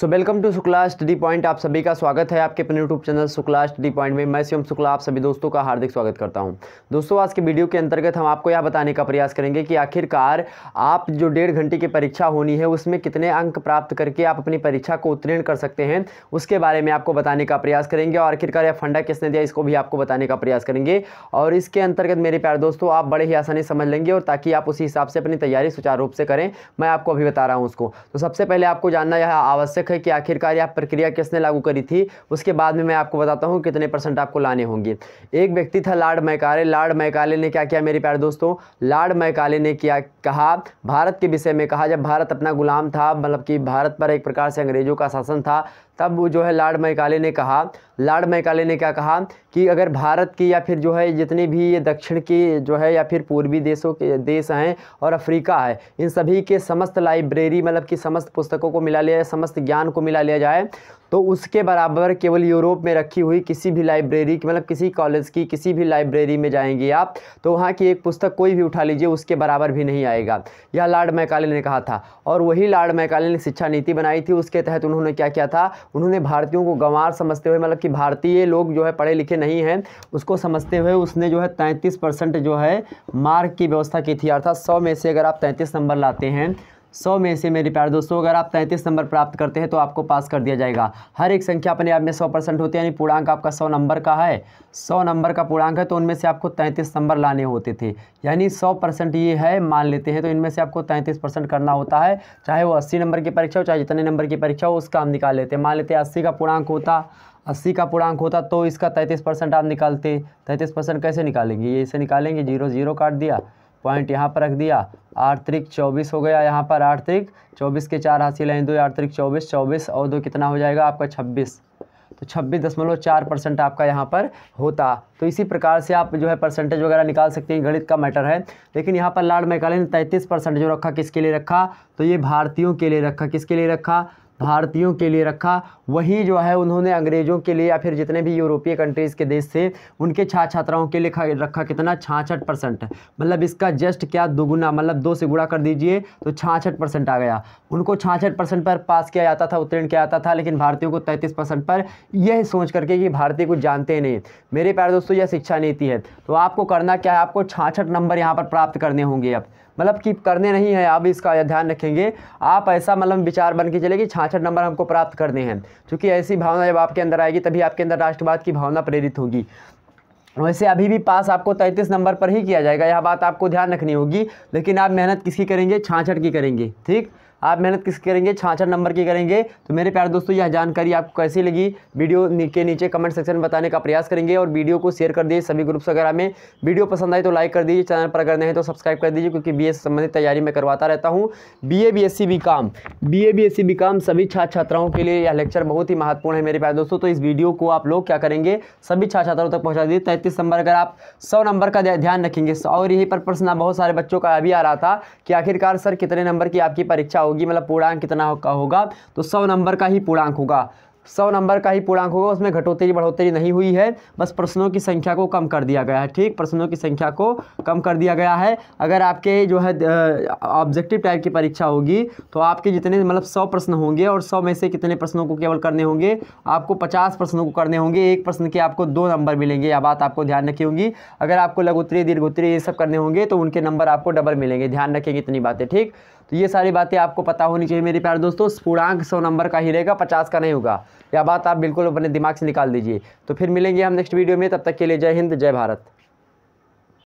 So welcome to Shukla study point. आप सभी का स्वागत है आपके अपने YouTube channel Shukla study point में। मैं शिवम शुक्ला आप सभी दोस्तों का हार्दिक स्वागत करता हूं। दोस्तों आज के वीडियो के अंतर्गत हम आपको यह बताने का प्रयास करेंगे कि आखिरकार आप जो 1.5 घंटे की परीक्षा होनी है उसमें कितने अंक प्राप्त करके आप अपनी परीक्षा को उत्तीर्ण कर सकते हैं, उसके बारे में आपको बताने का प्रयास करेंगे। और आखिरकार यह फंडा किसने दिया इसको भी आपको बताने का प्रयास करेंगे। और इसके अंतर्गत मेरे प्यारे दोस्तों आप बड़े ही आसानी समझ लेंगे और ताकि आप उसी हिसाब से अपनी तैयारी सुचारू रूप से करें, मैं आपको अभी बता रहा हूँ उसको। तो सबसे पहले आपको जानना यह आवश्यक है कि आखिरकार यह प्रक्रिया किसने लागू करी थी। उसके बाद में मैं आपको बताता हूं कितने परसेंट आपको लाने होंगे। एक व्यक्ति था लॉर्ड मैकाले। लॉर्ड मैकाले ने क्या किया मेरे प्यारे दोस्तों, लॉर्ड मैकाले ने क्या कहा भारत के विषय में कहा, जब भारत अपना गुलाम था, मतलब कि भारत पर एक प्रकार से अंग्रेजों का शासन था, तब वो जो है लॉर्ड मैकाले ने कहा, लॉर्ड मैकाले ने क्या कहा कि अगर भारत की या फिर जो है जितने भी ये दक्षिण की जो है या फिर पूर्वी देशों के देश हैं और अफ्रीका है, इन सभी के समस्त लाइब्रेरी मतलब कि समस्त पुस्तकों को मिला लिया जाए, समस्त ज्ञान को मिला लिया जाए तो उसके बराबर केवल यूरोप में रखी हुई किसी भी लाइब्रेरी मतलब किसी कॉलेज की किसी भी लाइब्रेरी में जाएंगे आप तो वहाँ की एक पुस्तक कोई भी उठा लीजिए उसके बराबर भी नहीं आएगा। यह लॉर्ड मैकाले ने कहा था। और वही लॉर्ड मैकाले ने शिक्षा नीति बनाई थी। उसके तहत उन्होंने क्या किया था, उन्होंने भारतीयों को गंवार समझते हुए मतलब कि भारतीय लोग जो है पढ़े लिखे नहीं हैं उसको समझते हुए उसने जो है 33% जो है मार्क की व्यवस्था की थी। अर्थात 100 में से अगर आप 33 नंबर लाते हैं, 100 में से मेरे प्यारे दोस्तों अगर आप 33 नंबर प्राप्त करते हैं तो आपको पास कर दिया जाएगा। हर एक संख्या अपने आप में 100% होती है, यानी पूर्णांक आपका 100 नंबर का है, 100 नंबर का पूर्णांक है तो उनमें से आपको 33 नंबर लाने होते थे, यानी 100% ये है मान लेते हैं तो इनमें से आपको 33% करना होता है। चाहे वो 80 नंबर की परीक्षा हो चाहे जितने नंबर की परीक्षा हो उसका हम निकाल लेते हैं। मान लेते हैं 80 का पूर्णांक होता तो इसका 33% आप निकालते। 33% कैसे निकालेंगे, ये इसे निकालेंगे, 0 0 काट दिया, पॉइंट यहाँ पर रख दिया, 8 त्रिक 24 हो गया, यहाँ पर 8 त्रिक 24 के 4 हासिल हैं 2, 8 त्रिक 24, 24 और 2 कितना हो जाएगा आपका 26, तो 26.4% आपका यहाँ पर होता। तो इसी प्रकार से आप जो है परसेंटेज वगैरह निकाल सकते हैं, गणित का मैटर है। लेकिन यहाँ पर लॉर्ड मैकाले ने 33% जो रखा किसके लिए रखा, तो ये भारतीयों के लिए रखा। किसके लिए रखा, भारतीयों के लिए रखा। वही जो है उन्होंने अंग्रेज़ों के लिए या फिर जितने भी यूरोपीय कंट्रीज़ के देश थे उनके छात्राओं के लिए रखा कितना, 66%, मतलब इसका जस्ट क्या दोगुना, मतलब 2 से गुणा कर दीजिए तो 66% आ गया। उनको 66% पर पास किया जाता था, उत्तीर्ण किया जाता था, लेकिन भारतीयों को 33% पर, यह सोच करके कि भारतीय कुछ जानते नहीं। मेरे प्यारे दोस्तों यह शिक्षा नीति है। तो आपको करना क्या है, आपको 66 नंबर यहाँ पर प्राप्त करने होंगे। अब मतलब कि करने नहीं है, आप इसका ध्यान रखेंगे, आप ऐसा मतलब विचार बन के चले कि 66 नंबर हमको प्राप्त करने हैं, क्योंकि ऐसी भावना जब आपके अंदर आएगी तभी आपके अंदर राष्ट्रवाद की भावना प्रेरित होगी। वैसे अभी भी पास आपको 33 नंबर पर ही किया जाएगा, यह बात आपको ध्यान रखनी होगी। लेकिन आप मेहनत किसकी करेंगे, 66 की करेंगे। ठीक, आप मेहनत किसकी करेंगे, 66 नंबर की करेंगे। तो मेरे प्यारे दोस्तों यह जानकारी आपको कैसी लगी वीडियो के नीचे कमेंट सेक्शन में बताने का प्रयास करेंगे। और वीडियो को शेयर कर दीजिए सभी ग्रुप्स वगैरह में। वीडियो पसंद आए तो लाइक कर दीजिए, चैनल पर अगर नहीं तो सब्सक्राइब कर दीजिए, क्योंकि BA से संबंधित तैयारी मैं करवाता रहता हूँ। BA BSc BCom सभी छात्राओं के लिए यह लेक्चर बहुत ही महत्वपूर्ण है मेरे प्यारे दोस्तों। तो इस वीडियो को आप लोग क्या करेंगे, सभी छात्राओं तक पहुँचा दीजिए। 33 नंबर अगर आप 100 नंबर का ध्यान रखेंगे। और यही पर प्रश्न बहुत सारे बच्चों का अभी आ रहा था कि आखिरकार सर कितने नंबर की आपकी परीक्षा होगी, मतलब पूर्णांक कितना का होगा, तो 100 नंबर का ही पूर्णांक होगा, 100 नंबर का ही पूर्णांक होगा। उसमें घटोत्तरी बढ़ोत्तरी नहीं हुई है, बस प्रश्नों की संख्या को कम कर दिया गया है। ठीक, प्रश्नों की संख्या को कम कर दिया गया है। अगर आपके जो है ऑब्जेक्टिव टाइप की परीक्षा होगी तो आपके जितने मतलब 100 प्रश्न होंगे और 100 में से कितने प्रश्नों को केवल करने होंगे, आपको 50 प्रश्नों को करने होंगे, एक प्रश्न के आपको 2 नंबर मिलेंगे। यह बात आपको ध्यान रखी होगी। अगर आपको लघुत्तरी दीर्घोत्तरी ये सब करने होंगे तो उनके नंबर आपको डबल मिलेंगे, ध्यान रखेंगे इतनी बातें। ठीक, तो ये सारी बातें आपको पता होनी चाहिए मेरे प्यारे दोस्तों। पूर्णांक 100 नंबर का ही रहेगा, 50 का नहीं होगा। यह बात आप बिल्कुल अपने दिमाग से निकाल दीजिए। तो फिर मिलेंगे हम नेक्स्ट वीडियो में, तब तक के लिए जय हिंद जय भारत।